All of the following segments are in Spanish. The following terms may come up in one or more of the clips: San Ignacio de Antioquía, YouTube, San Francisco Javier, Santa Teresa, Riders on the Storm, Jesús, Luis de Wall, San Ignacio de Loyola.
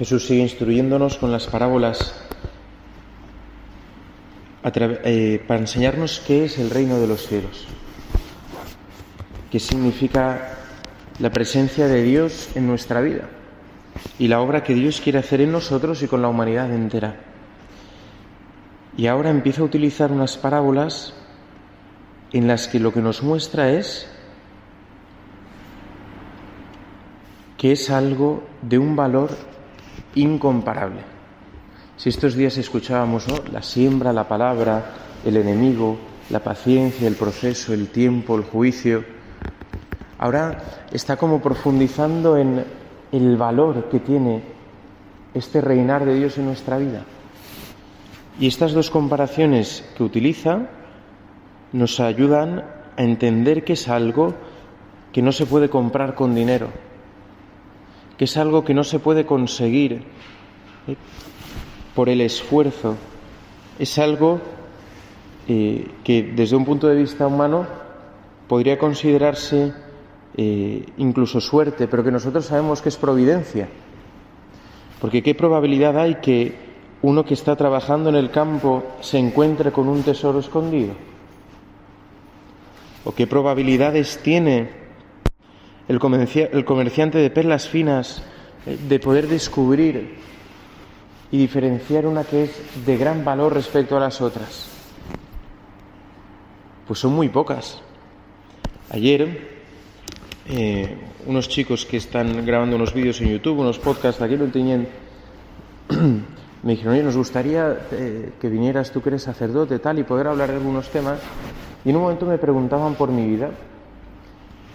Jesús sigue instruyéndonos con las parábolas para enseñarnos qué es el reino de los cielos, qué significa la presencia de Dios en nuestra vida y la obra que Dios quiere hacer en nosotros y con la humanidad entera. Y ahora empieza a utilizar unas parábolas en las que lo que nos muestra es que es algo de un valor incomparable. Si estos días escuchábamos, ¿no?, la siembra, la palabra, el enemigo, la paciencia, el proceso, el tiempo, el juicio, ahora está como profundizando en el valor que tiene este reinar de Dios en nuestra vida. Y estas dos comparaciones que utiliza nos ayudan a entender que es algo que no se puede comprar con dinero, que es algo que no se puede conseguir por el esfuerzo, es algo que desde un punto de vista humano podría considerarse incluso suerte, pero que nosotros sabemos que es providencia, porque qué probabilidad hay que uno que está trabajando en el campo se encuentre con un tesoro escondido, o qué probabilidades tiene el comerciante de perlas finas de poder descubrir y diferenciar una que es de gran valor respecto a las otras. Pues son muy pocas. Ayer, unos chicos que están grabando unos vídeos en YouTube, unos podcasts, aquí lo tenían, me dijeron: oye, nos gustaría que vinieras tú que eres sacerdote tal y poder hablar de algunos temas. Y en un momento me preguntaban por mi vida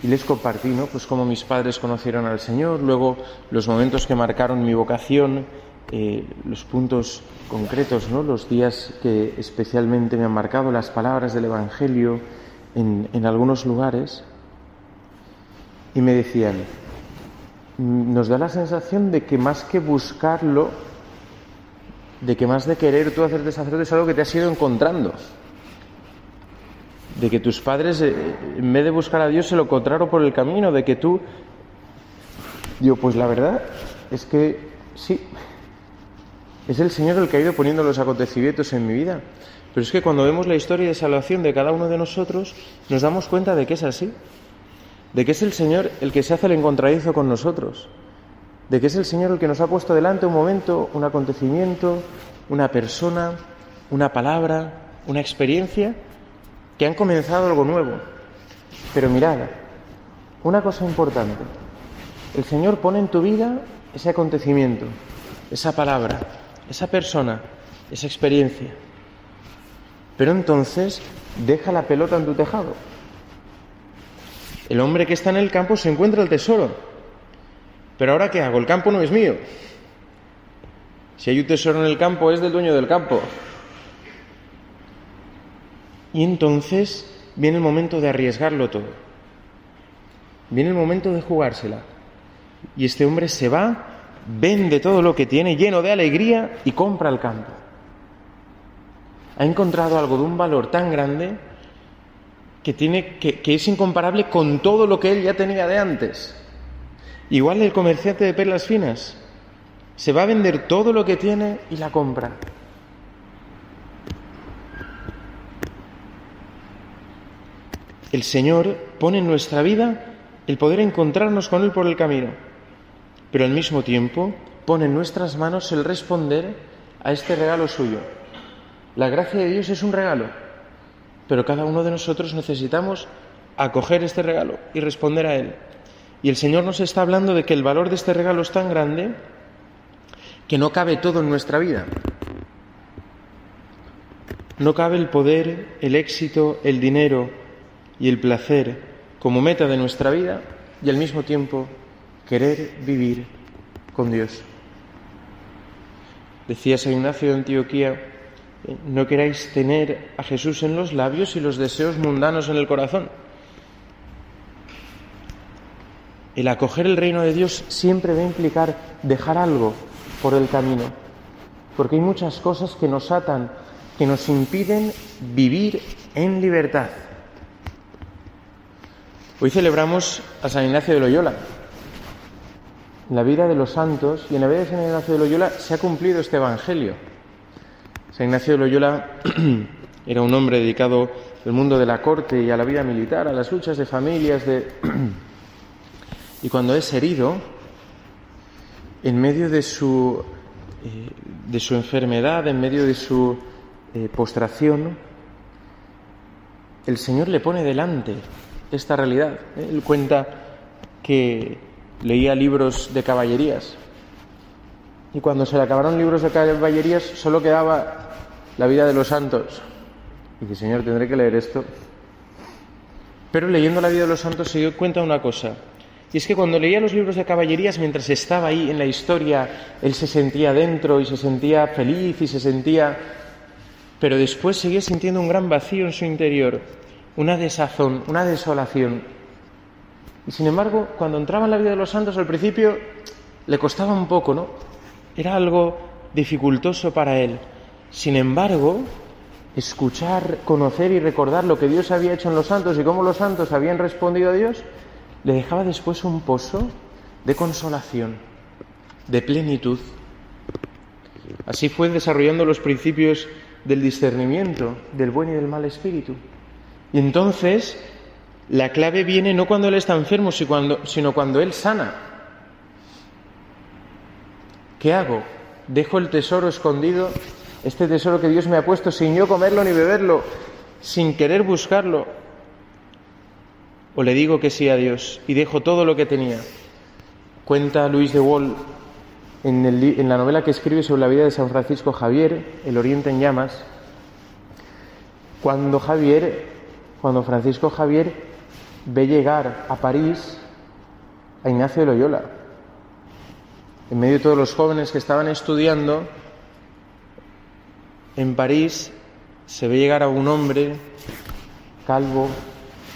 y les compartí, ¿no?, pues cómo mis padres conocieron al Señor, luego los momentos que marcaron mi vocación, los puntos concretos, ¿no?, los días que especialmente me han marcado, las palabras del Evangelio en algunos lugares. Y me decían: nos da la sensación de que más que buscarlo, de que más de querer tú hacerte sacerdote, es algo que te has ido encontrando, de que tus padres, en vez de buscar a Dios, se lo encontraron por el camino, de que tú... Digo, pues la verdad es que sí, es el Señor el que ha ido poniendo los acontecimientos en mi vida. Pero es que cuando vemos la historia de salvación de cada uno de nosotros, nos damos cuenta de que es así, de que es el Señor el que se hace el encontradizo con nosotros, de que es el Señor el que nos ha puesto delante un momento, un acontecimiento, una persona, una palabra, una experiencia, que han comenzado algo nuevo. Pero mirad, una cosa importante: el Señor pone en tu vida ese acontecimiento, esa palabra, esa persona, esa experiencia, pero entonces deja la pelota en tu tejado. El hombre que está en el campo se encuentra el tesoro, pero ¿ahora qué hago? El campo no es mío. Si hay un tesoro en el campo, es del dueño del campo. Y entonces viene el momento de arriesgarlo todo, viene el momento de jugársela. Y este hombre se va, vende todo lo que tiene, lleno de alegría, y compra el campo. Ha encontrado algo de un valor tan grande que es incomparable con todo lo que él ya tenía de antes. Igual el comerciante de perlas finas se va a vender todo lo que tiene y la compra. El Señor pone en nuestra vida el poder encontrarnos con Él por el camino, pero al mismo tiempo pone en nuestras manos el responder a este regalo suyo. La gracia de Dios es un regalo, pero cada uno de nosotros necesitamos acoger este regalo y responder a Él. Y el Señor nos está hablando de que el valor de este regalo es tan grande que no cabe todo en nuestra vida. No cabe el poder, el éxito, el dinero y el placer como meta de nuestra vida, y al mismo tiempo querer vivir con Dios. Decía San Ignacio de Antioquía: no queráis tener a Jesús en los labios y los deseos mundanos en el corazón. El acoger el reino de Dios siempre va a implicar dejar algo por el camino, porque hay muchas cosas que nos atan, que nos impiden vivir en libertad. Hoy celebramos a San Ignacio de Loyola. en la vida de los santos y en la vida de San Ignacio de Loyola se ha cumplido este evangelio. San Ignacio de Loyola era un hombre dedicado al mundo de la corte y a la vida militar, a las luchas de familias, y cuando es herido, en medio de su enfermedad, en medio de su postración, el Señor le pone delante esta realidad. Él cuenta que leía libros de caballerías y cuando se le acabaron libros de caballerías solo quedaba la vida de los santos. Y dice, Señor, tendré que leer esto. Pero leyendo la vida de los santos se dio cuenta de una cosa, y es que cuando leía los libros de caballerías, mientras estaba ahí en la historia, él se sentía dentro y se sentía feliz y se sentía... Pero después seguía sintiendo un gran vacío en su interior, una desazón, una desolación. Y sin embargo, cuando entraba en la vida de los santos, al principio le costaba un poco, ¿no? Era algo dificultoso para él. Sin embargo, escuchar, conocer y recordar lo que Dios había hecho en los santos y cómo los santos habían respondido a Dios, le dejaba después un pozo de consolación, de plenitud. Así fue desarrollando los principios del discernimiento, del buen y del mal espíritu. Y entonces, la clave viene no cuando él está enfermo, sino cuando él sana. ¿Qué hago? ¿Dejo el tesoro escondido? Este tesoro que Dios me ha puesto sin yo comerlo ni beberlo, sin querer buscarlo. ¿O le digo que sí a Dios y dejo todo lo que tenía? Cuenta Luis de Wall en la novela que escribe sobre la vida de San Francisco Javier, El Oriente en Llamas, cuando Francisco Javier ve llegar a París a Ignacio de Loyola. En medio de todos los jóvenes que estaban estudiando en París, se ve llegar a un hombre calvo,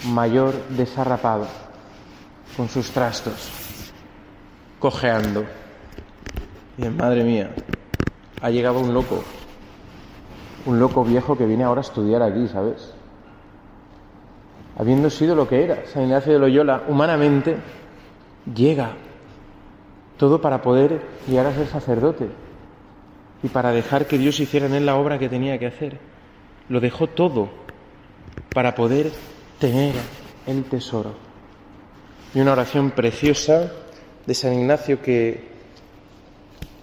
mayor, desarrapado, con sus trastos, cojeando. Y madre mía, ha llegado un loco viejo que viene ahora a estudiar aquí, ¿sabes? Habiendo sido lo que era San Ignacio de Loyola, humanamente, llega todo para poder llegar a ser sacerdote y para dejar que Dios hiciera en él la obra que tenía que hacer. Lo dejó todo para poder tener el tesoro. Y una oración preciosa de San Ignacio que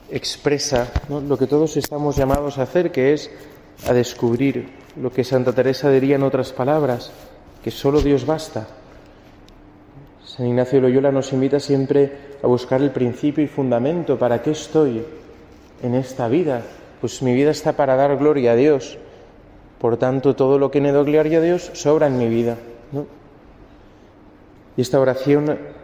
expresa, ¿no?, lo que todos estamos llamados a hacer, que es a descubrir lo que Santa Teresa diría en otras palabras, que solo Dios basta. San Ignacio de Loyola nos invita siempre a buscar el principio y fundamento. ¿Para qué estoy en esta vida? Pues mi vida está para dar gloria a Dios. Por tanto, todo lo que me doy gloria a Dios sobra en mi vida, ¿no? Y esta oración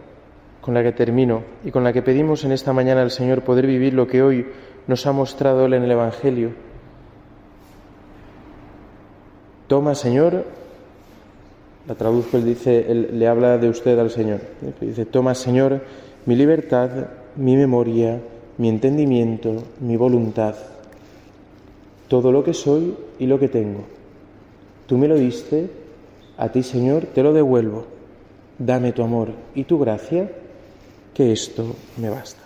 con la que termino y con la que pedimos en esta mañana al Señor poder vivir lo que hoy nos ha mostrado Él en el Evangelio. Toma, Señor, la traduzco, él le habla de usted al Señor. Dice, toma, Señor, mi libertad, mi memoria, mi entendimiento, mi voluntad, todo lo que soy y lo que tengo. Tú me lo diste, a ti, Señor, te lo devuelvo. Dame tu amor y tu gracia, que esto me basta.